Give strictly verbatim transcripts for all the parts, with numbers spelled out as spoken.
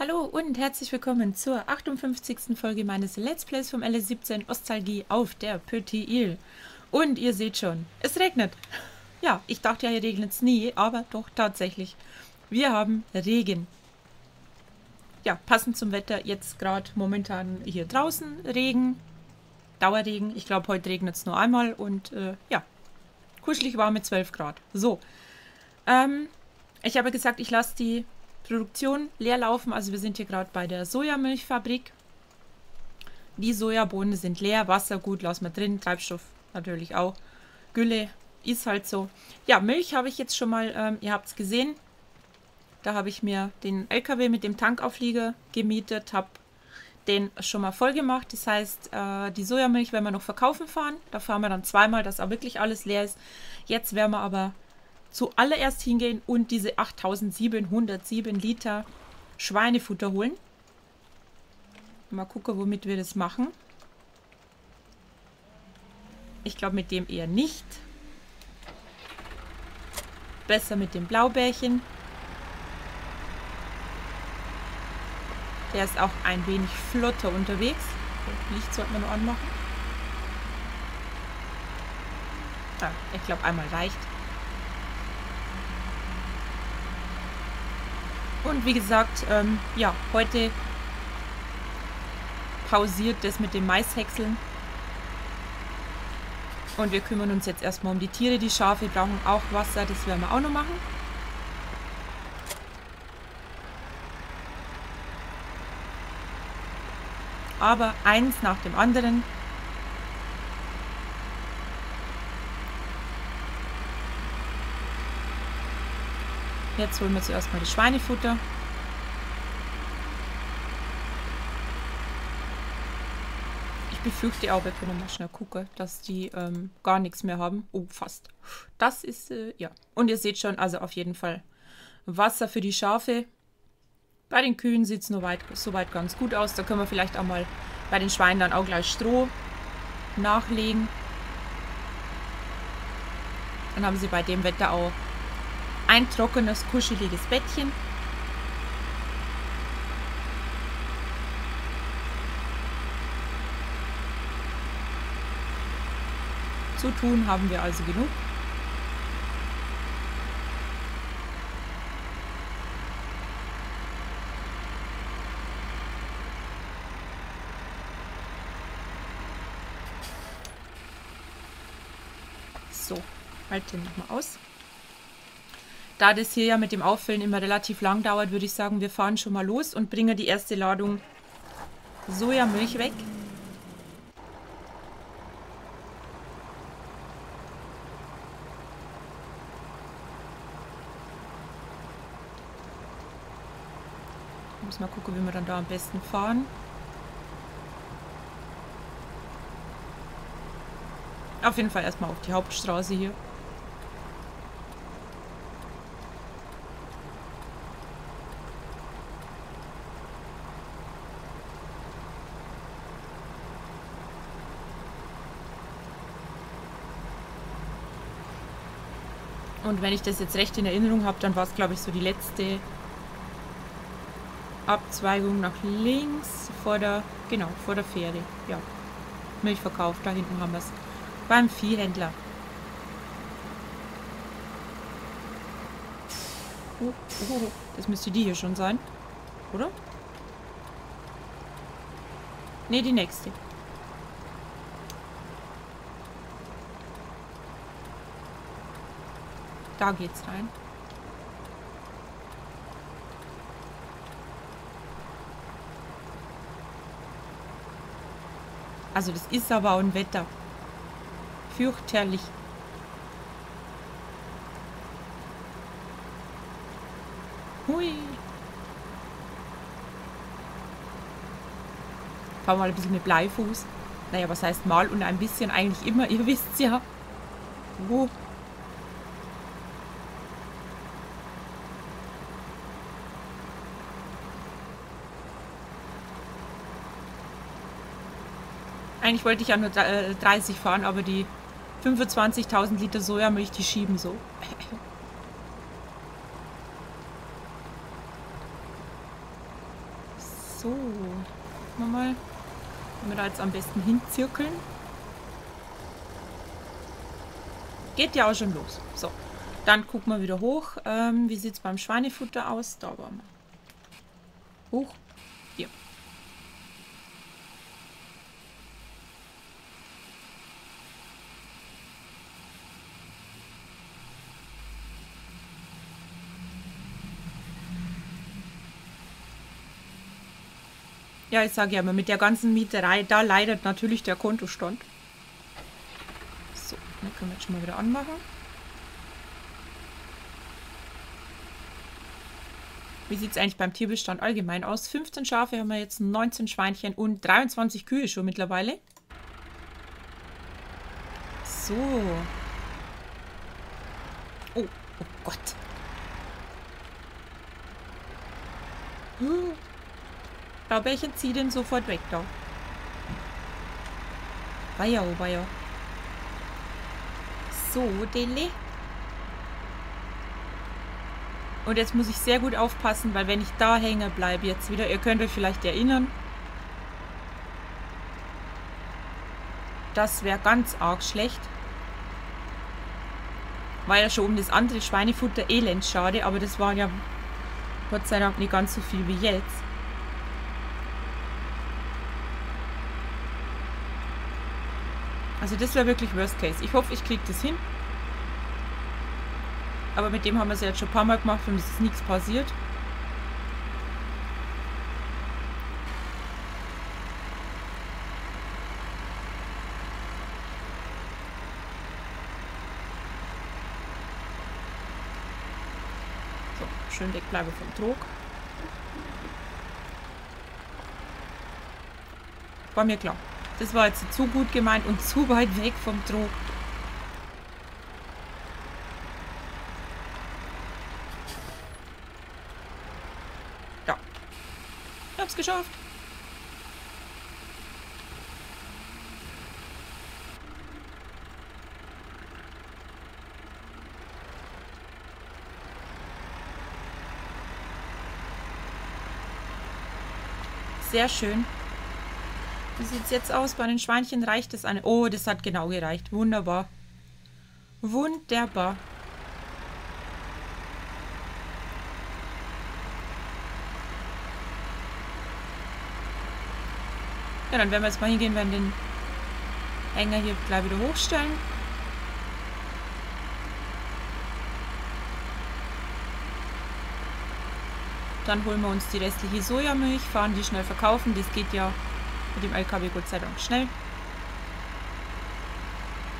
Hallo und herzlich willkommen zur achtundfünfzigsten Folge meines Let's Plays vom L S siebzehn Ostalgie auf der Petit Ile. Und ihr seht schon, es regnet. Ja, ich dachte ja, hier regnet es nie, aber doch tatsächlich. Wir haben Regen. Ja, passend zum Wetter jetzt gerade momentan hier draußen Regen, Dauerregen. Ich glaube, heute regnet es nur einmal und äh, ja, kuschelig warm mit zwölf Grad. So, ähm, ich habe gesagt, ich lasse die Produktion leer laufen. Also wir sind hier gerade bei der Sojamilchfabrik. Die Sojabohnen sind leer, Wasser gut, lassen wir drin, Treibstoff natürlich auch, Gülle ist halt so. Ja, Milch habe ich jetzt schon mal, ähm, ihr habt es gesehen, da habe ich mir den L K W mit dem Tankauflieger gemietet, habe den schon mal voll gemacht. Das heißt, äh, die Sojamilch werden wir noch verkaufen fahren, da fahren wir dann zweimal, dass auch wirklich alles leer ist. Jetzt werden wir aber zuallererst hingehen und diese achttausendsiebenhundertsieben Liter Schweinefutter holen. Mal gucken, womit wir das machen. Ich glaube, mit dem eher nicht. Besser mit dem Blaubärchen. Der ist auch ein wenig flotter unterwegs. Licht sollte man nur anmachen. Ah, ich glaube, einmal reicht. Und wie gesagt, ähm, ja, heute pausiert das mit dem Maishäckseln. Und wir kümmern uns jetzt erstmal um die Tiere. Die Schafe brauchen auch Wasser, das werden wir auch noch machen. Aber eins nach dem anderen. Jetzt holen wir zuerst mal das Schweinefutter. Ich befürchte auch, wir können mal schnell gucken, dass die ähm, gar nichts mehr haben. Oh, fast. Das ist, äh, ja. Und ihr seht schon, also auf jeden Fall Wasser für die Schafe. Bei den Kühen sieht es soweit ganz gut aus. Da können wir vielleicht auch mal bei den Schweinen dann auch gleich Stroh nachlegen. Dann haben sie bei dem Wetter auch ein trockenes, kuscheliges Bettchen. Zu tun haben wir also genug. So, halt den nochmal aus. Da das hier ja mit dem Auffüllen immer relativ lang dauert, würde ich sagen, wir fahren schon mal los und bringen die erste Ladung Sojamilch weg. Ich muss mal gucken, wie wir dann da am besten fahren. Auf jeden Fall erstmal auf die Hauptstraße hier. Und wenn ich das jetzt recht in Erinnerung habe, dann war es, glaube ich, so die letzte Abzweigung nach links vor der, genau, vor der Fähre. Ja, Milchverkauf, da hinten haben wir es. Beim Viehhändler. Oh, oh, das müsste die hier schon sein, oder? Ne, die nächste. Da geht's rein. Also das ist aber auch ein Wetter. Fürchterlich. Hui. Fahren wir mal ein bisschen mit Bleifuß. Naja, was heißt mal und ein bisschen eigentlich immer, ihr wisst ja. Wo? Eigentlich wollte ich ja nur dreißig fahren, aber die fünfundzwanzigtausend Liter Sojamilch, die schieben so. So, gucken wir mal, wenn wir da jetzt am besten hinzirkeln. Geht ja auch schon los. So, dann gucken wir wieder hoch. Ähm, wie sieht es beim Schweinefutter aus? Da waren wir. Hoch. Hier. Ja, ich sage ja immer, mit der ganzen Mieterei, da leidet natürlich der Kontostand. So, dann können wir jetzt schon mal wieder anmachen. Wie sieht es eigentlich beim Tierbestand allgemein aus? fünfzehn Schafe haben wir jetzt, neunzehn Schweinchen und dreiundzwanzig Kühe schon mittlerweile. So. Oh, oh Gott. Hm. Blaubärchen, zieh den sofort weg da. Weia, oh weia. So, Dele. Und jetzt muss ich sehr gut aufpassen, weil wenn ich da hängen bleibe jetzt wieder, ihr könnt euch vielleicht erinnern, das wäre ganz arg schlecht. War ja schon um das andere Schweinefutter elendschade, aber das war ja Gott sei Dank nicht ganz so viel wie jetzt. Also das wäre wirklich Worst Case. Ich hoffe, ich kriege das hin. Aber mit dem haben wir es ja jetzt schon ein paar Mal gemacht und es ist nichts passiert. So, schön wegbleiben vom Trog. War mir klar. Das war jetzt zu gut gemeint und zu weit weg vom Trog. Ja. Ich hab's geschafft. Sehr schön. Wie sieht es jetzt aus? Bei den Schweinchen reicht es eine... Oh, das hat genau gereicht. Wunderbar. Wunderbar. Ja, dann werden wir jetzt mal hingehen, werden den Hänger hier gleich wieder hochstellen. Dann holen wir uns die restliche Sojamilch, fahren die schnell verkaufen. Das geht ja... dem L K W Gott sei Dank schnell.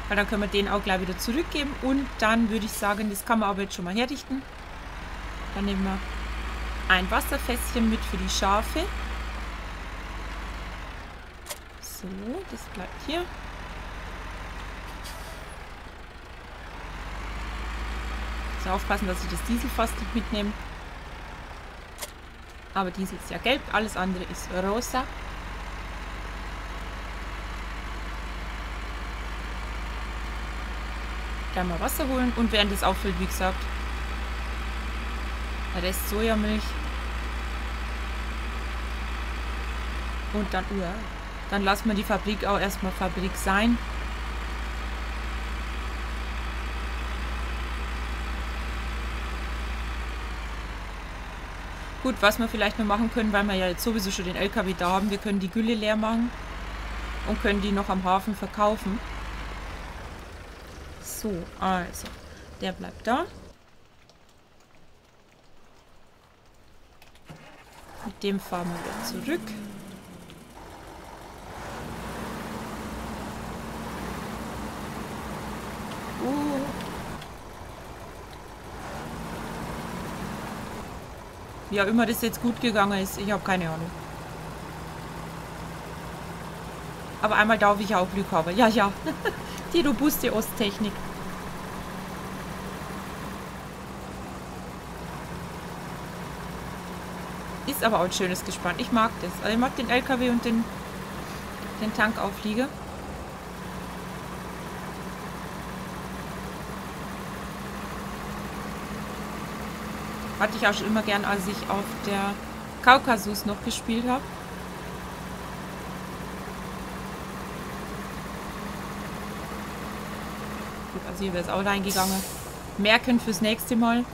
Weil dann können wir den auch gleich wieder zurückgeben und dann würde ich sagen, das kann man aber jetzt schon mal herrichten. Dann nehmen wir ein Wasserfässchen mit für die Schafe. So, das bleibt hier. So, aufpassen, dass ich das Dieselfass nicht mitnehme. Aber Diesel ist ja gelb, alles andere ist rosa. Mal Wasser holen und während das auffüllt, wie gesagt, Rest Sojamilch und dann, uh, dann lassen wir die Fabrik auch erstmal Fabrik sein. Gut, was wir vielleicht noch machen können, weil wir ja jetzt sowieso schon den L K W da haben, wir können die Gülle leer machen und können die noch am Hafen verkaufen. So, also, der bleibt da. Mit dem fahren wir wieder zurück. Uh. Wie auch immer das jetzt gut gegangen ist, ich habe keine Ahnung. Aber einmal darf ich ja auch Glück haben. Ja, ja. Die robuste Osttechnik. Ist aber auch ein schönes Gespann. Ich mag das. Also ich mag den L K W und den, den Tankauflieger. Hatte ich auch schon immer gern, als ich auf der Kaukasus noch gespielt habe. Gut, also hier wäre es auch reingegangen. Merken fürs nächste Mal.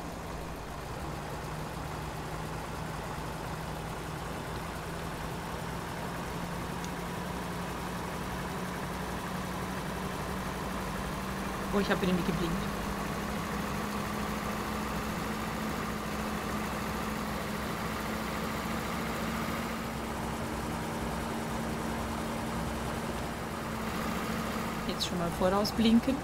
Oh, ich habe wieder nicht geblinkt. Jetzt schon mal voraus blinken.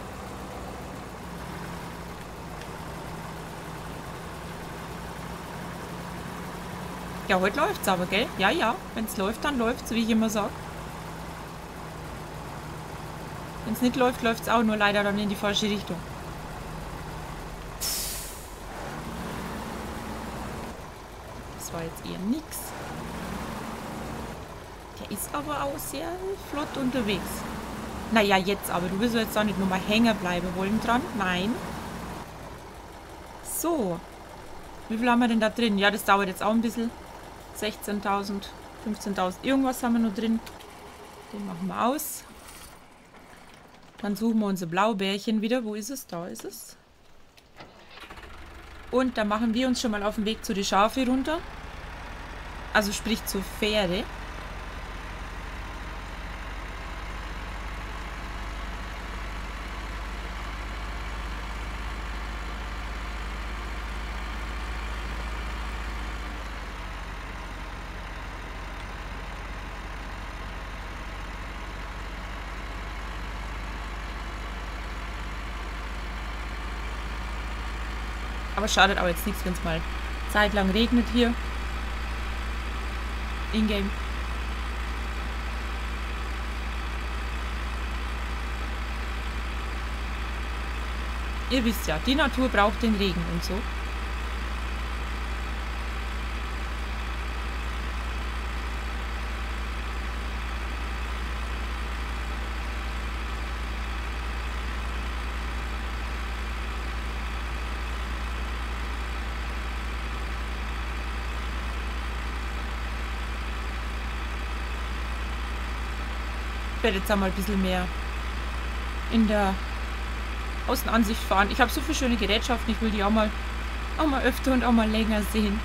Ja, heute läuft's aber, gell? Ja, ja. Wenn es läuft, dann läuft's, wie ich immer sage. Wenn es nicht läuft, läuft es auch, nur leider dann in die falsche Richtung. Das war jetzt eher nix. Der ist aber auch sehr flott unterwegs. Naja, jetzt aber. Du willst ja jetzt auch nicht nur mal hängen bleiben wollen dran. Nein. So. Wie viel haben wir denn da drin? Ja, das dauert jetzt auch ein bisschen. sechzehntausend, fünfzehntausend. Irgendwas haben wir noch drin. Den machen wir aus. Dann suchen wir unser Blaubärchen wieder. Wo ist es? Da ist es. Und da machen wir uns schon mal auf den Weg zu den Schafe runter. Also sprich zur Fähre. Aber schadet auch jetzt nichts, wenn es mal zeitlang regnet hier. In-game. Ihr wisst ja, die Natur braucht den Regen und so. Ich werde jetzt einmal ein bisschen mehr in der Außenansicht fahren. Ich habe so viele schöne Gerätschaften, ich will die auch mal, auch mal öfter und auch mal länger sehen.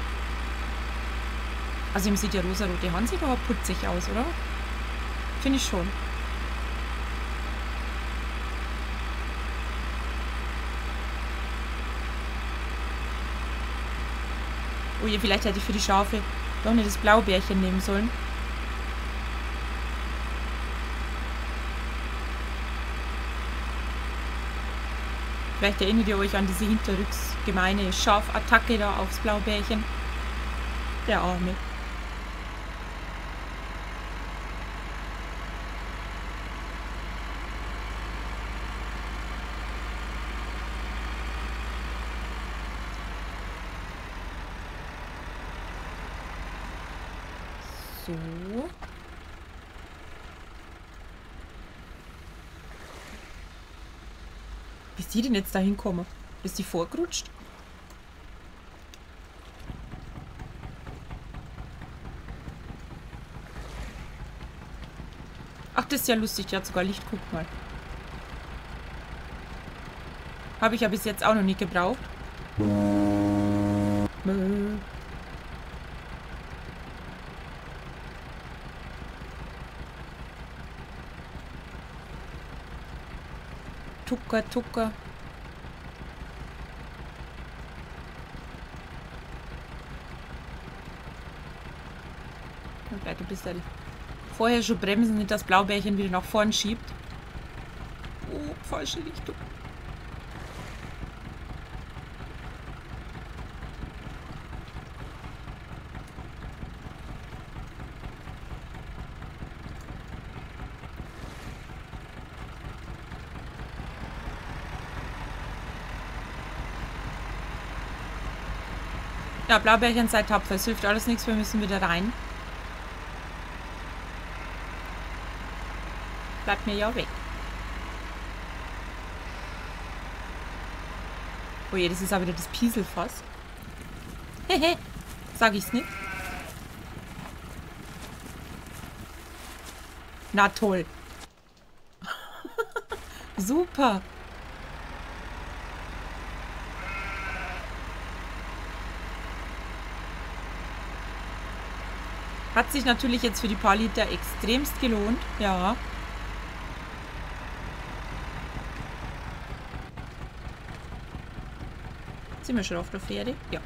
Also, ihm sieht der rosarote Hans überhaupt putzig aus, oder? Finde ich schon. Oh je, vielleicht hätte ich für die Schafe doch nicht das Blaubärchen nehmen sollen. Vielleicht erinnert ihr euch an diese hinterrücks gemeine Schafattacke da aufs Blaubärchen. Der Arme. So. Wie ist die denn jetzt da hinkommen? Ist die vorgerutscht? Ach, das ist ja lustig. Die hat sogar Licht. Guck mal. Habe ich ja bis jetzt auch noch nicht gebraucht. Bäh. Tucker, Tucker. Und bleib ein bisschen vorher schon bremsen, nicht das Blaubärchen wieder nach vorn schiebt. Oh, falsche Richtung. Ja, Blaubärchen, seid tapfer. Es hilft alles nichts. Wir müssen wieder rein. Bleibt mir ja weg. Oh je, das ist auch wieder das Pieselfass. Hehe, sag ich's nicht. Na toll. Super. Hat sich natürlich jetzt für die paar Liter extremst gelohnt. Ja. Sind wir schon auf der Fähre? Ja.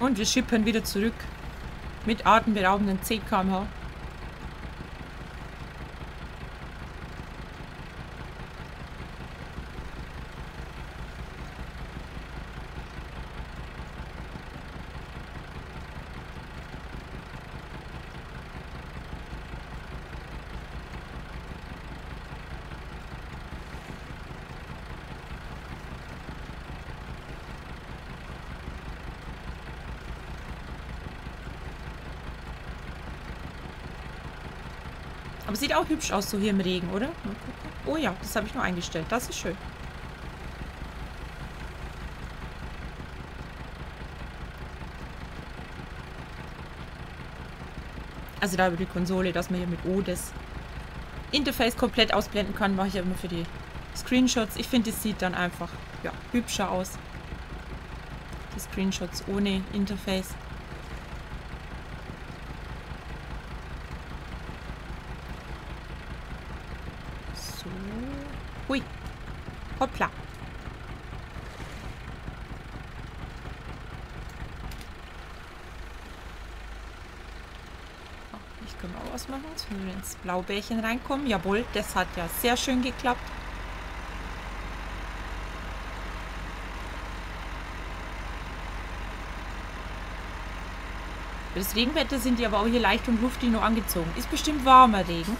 Und wir schippern wieder zurück. Mit atemberaubenden zehn Kilometer pro Stunde. Aber sieht auch hübsch aus, so hier im Regen, oder? Oh ja, das habe ich nur eingestellt. Das ist schön. Also da über die Konsole, dass man hier mit O das Interface komplett ausblenden kann, mache ich ja immer für die Screenshots. Ich finde, es sieht dann einfach ja, hübscher aus. Die Screenshots ohne Interface. Hui. Hoppla. Ich kann auch was machen. Jetzt müssen wir ins Blaubärchen reinkommen. Jawohl, das hat ja sehr schön geklappt. Für das Regenwetter sind die aber auch hier leicht und luftig nur angezogen. Ist bestimmt warmer Regen.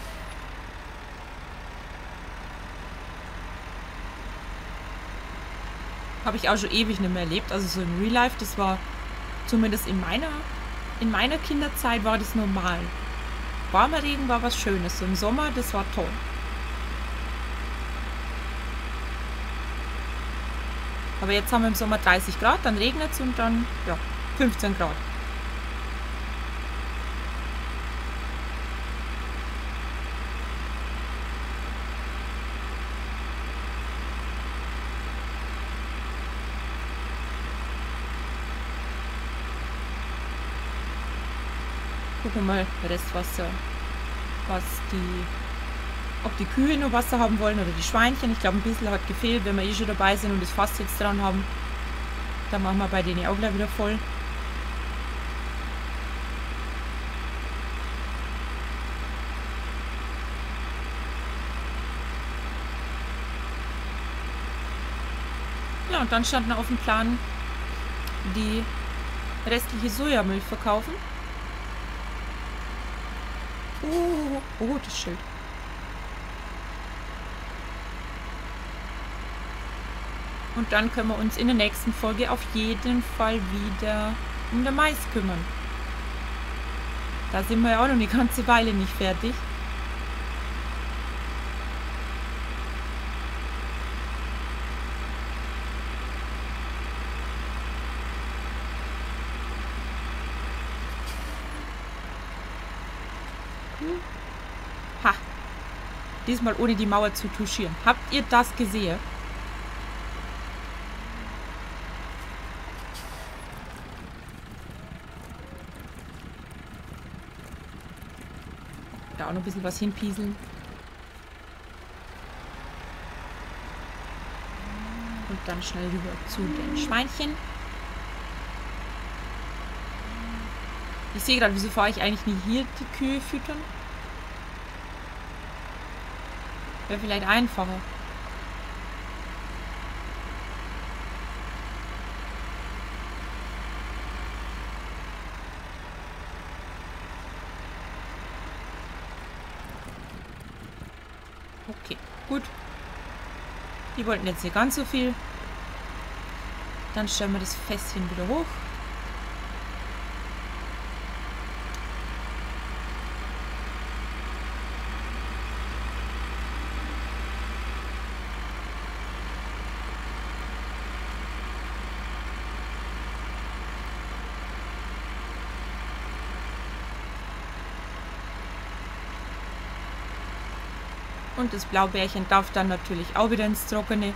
Habe ich auch schon ewig nicht mehr erlebt. Also so im Real Life, das war zumindest in meiner, in meiner Kinderzeit war das normal. Warmer Regen war was Schönes. So im Sommer, das war toll. Aber jetzt haben wir im Sommer dreißig Grad, dann regnet es und dann ja, fünfzehn Grad. Gucken wir mal Restwasser, was die, ob die Kühe nur Wasser haben wollen oder die Schweinchen. Ich glaube, ein bisschen hat gefehlt, wenn wir eh schon dabei sind und das Fass jetzt dran haben. Dann machen wir bei denen auch gleich wieder voll. Ja, und dann stand noch auf dem Plan, die restliche Sojamilch verkaufen. Oh, oh, oh, das Schild. Und dann können wir uns in der nächsten Folge auf jeden Fall wieder um den Mais kümmern. Da sind wir ja auch noch eine ganze Weile nicht fertig. Ha! Diesmal ohne die Mauer zu touchieren. Habt ihr das gesehen? Da auch noch ein bisschen was hinpieseln. Und dann schnell rüber zu den Schweinchen. Ich sehe gerade, wieso fahre ich eigentlich nie hier die Kühe füttern? Wäre vielleicht einfacher. Okay, gut. Die wollten jetzt nicht ganz so viel. Dann stellen wir das Fässchen wieder hoch. Und das Blaubärchen darf dann natürlich auch wieder ins Trockene.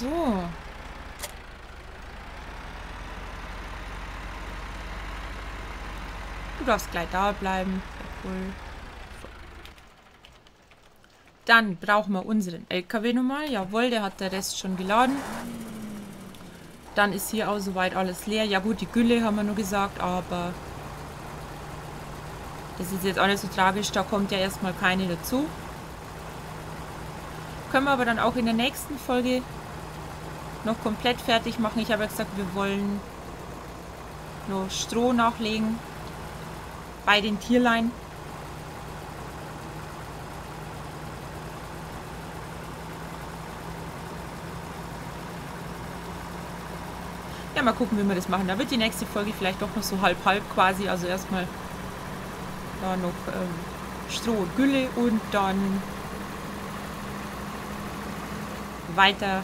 So. Du darfst gleich da bleiben. Cool. So. Dann brauchen wir unseren L K W nochmal. Jawohl, der hat der Rest schon geladen. Dann ist hier auch soweit alles leer. Ja gut, die Gülle haben wir nur gesagt, aber das ist jetzt auch nicht so tragisch. Da kommt ja erstmal keine dazu. Können wir aber dann auch in der nächsten Folge noch komplett fertig machen. Ich habe ja gesagt, wir wollen noch Stroh nachlegen bei den Tierlein. Ja, mal gucken, wie wir das machen. Da wird die nächste Folge vielleicht doch noch so halb-halb quasi. Also erstmal da noch ähm, Stroh und Gülle und dann weiter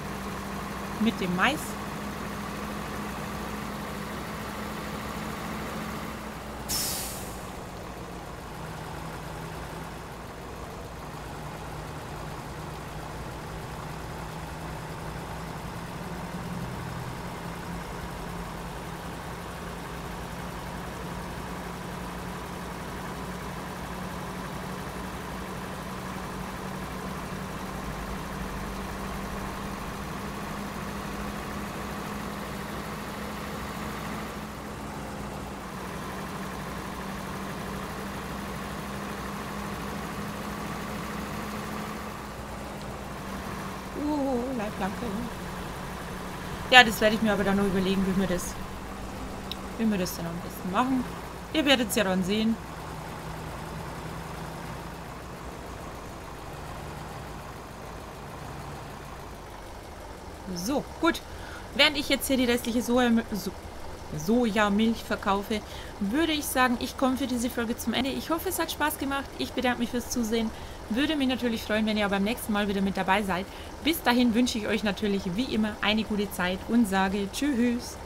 mit dem Mais. Danke. Ja, das werde ich mir aber dann noch überlegen, wie wir das, wie wir das dann am besten machen. Ihr werdet es ja dann sehen. So, gut. Während ich jetzt hier die restliche Soja, so, Sojamilch verkaufe, würde ich sagen, ich komme für diese Folge zum Ende. Ich hoffe, es hat Spaß gemacht. Ich bedanke mich fürs Zusehen. Würde mich natürlich freuen, wenn ihr beim nächsten Mal wieder mit dabei seid. Bis dahin wünsche ich euch natürlich wie immer eine gute Zeit und sage Tschüss.